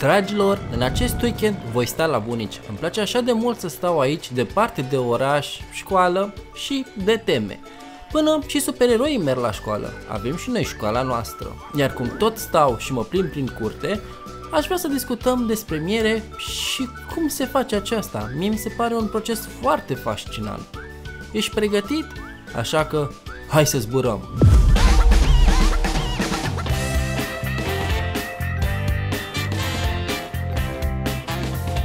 Dragilor, în acest weekend voi sta la bunici. Îmi place așa de mult să stau aici, departe de oraș, școală și de teme. Până și supereroii merg la școală, avem și noi școala noastră. Iar cum tot stau și mă plimb prin curte, aș vrea să discutăm despre miere și cum se face aceasta. Mie mi se pare un proces foarte fascinant. Ești pregătit? Așa că hai să zburăm!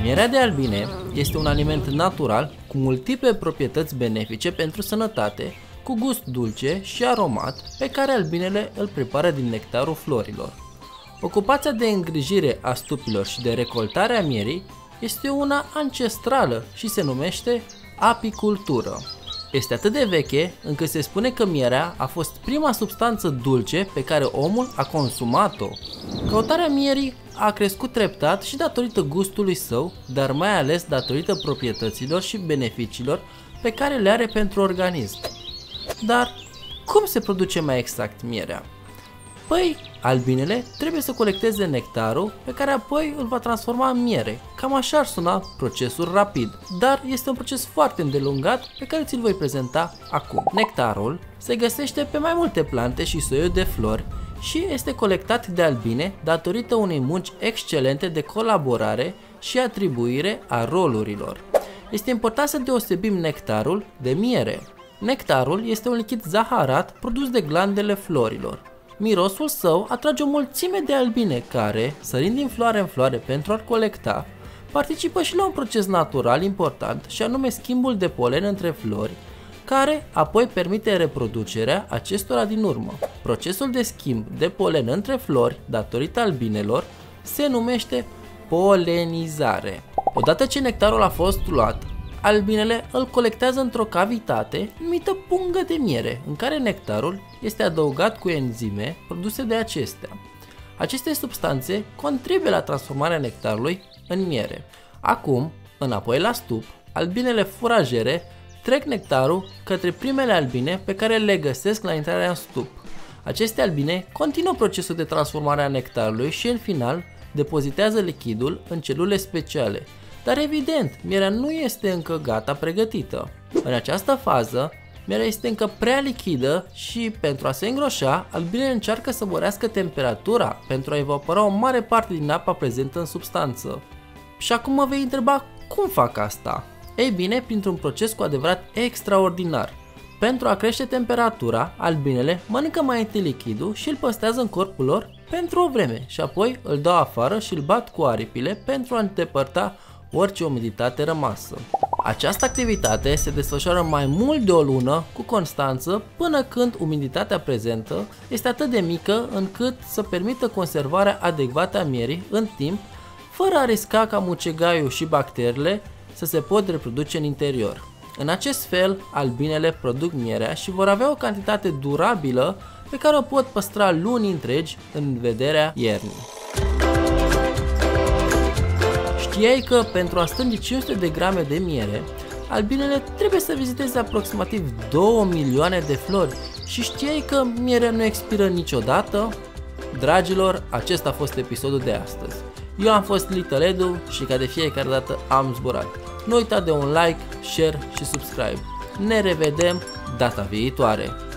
Mierea de albine este un aliment natural cu multiple proprietăți benefice pentru sănătate, cu gust dulce și aromat pe care albinele îl prepară din nectarul florilor. Ocupația de îngrijire a stupilor și de recoltarea mierii este una ancestrală și se numește apicultură. Este atât de veche încât se spune că mierea a fost prima substanță dulce pe care omul a consumat-o. Căutarea mierii a crescut treptat și datorită gustului său, dar mai ales datorită proprietăților și beneficiilor pe care le are pentru organism. Dar cum se produce mai exact mierea? Păi, albinele trebuie să colecteze nectarul pe care apoi îl va transforma în miere. Cam așa ar suna procesul rapid, dar este un proces foarte îndelungat pe care ți-l voi prezenta acum. Nectarul se găsește pe mai multe plante și soiuri de flori și este colectat de albine datorită unei munci excelente de colaborare și atribuire a rolurilor. Este important să deosebim nectarul de miere. Nectarul este un lichid zaharat produs de glandele florilor. Mirosul său atrage o mulțime de albine care, sărind din floare în floare pentru a-l colecta, participă și la un proces natural important și anume schimbul de polen între flori, care apoi permite reproducerea acestora din urmă. Procesul de schimb de polen între flori, datorită albinelor, se numește polenizare. Odată ce nectarul a fost luat, albinele îl colectează într-o cavitate numită pungă de miere, în care nectarul este adăugat cu enzime produse de acestea. Aceste substanțe contribuie la transformarea nectarului în miere. Acum, înapoi la stup, albinele furajere trec nectarul către primele albine pe care le găsesc la intrarea în stup. Aceste albine continuă procesul de transformare a nectarului și în final depozitează lichidul în celule speciale. Dar evident, mierea nu este încă gata pregătită. În această fază, mierea este încă prea lichidă și, pentru a se îngroșa, albinele încearcă să mărească temperatura pentru a evapora o mare parte din apa prezentă în substanță. Și acum mă vei întreba cum fac asta? Ei bine, printr-un proces cu adevărat extraordinar. Pentru a crește temperatura, albinele mănâncă mai întâi lichidul și îl păstrează în corpul lor pentru o vreme și apoi îl dau afară și îl bat cu aripile pentru a îndepărta orice umiditate rămasă. Această activitate se desfășoară mai mult de o lună cu constanță până când umiditatea prezentă este atât de mică încât să permită conservarea adecvată a mierii în timp, fără a risca ca mucegaiul și bacteriile să se pot reproduce în interior. În acest fel, albinele produc mierea și vor avea o cantitate durabilă pe care o pot păstra luni întregi în vederea iernii. Știai că pentru a strânge 500 de grame de miere, albinele trebuie să viziteze aproximativ 2 milioane de flori și știai că mierea nu expiră niciodată? Dragilor, acesta a fost episodul de astăzi. Eu am fost Little Edu și ca de fiecare dată am zburat. Nu uita de un like, share și subscribe. Ne revedem data viitoare!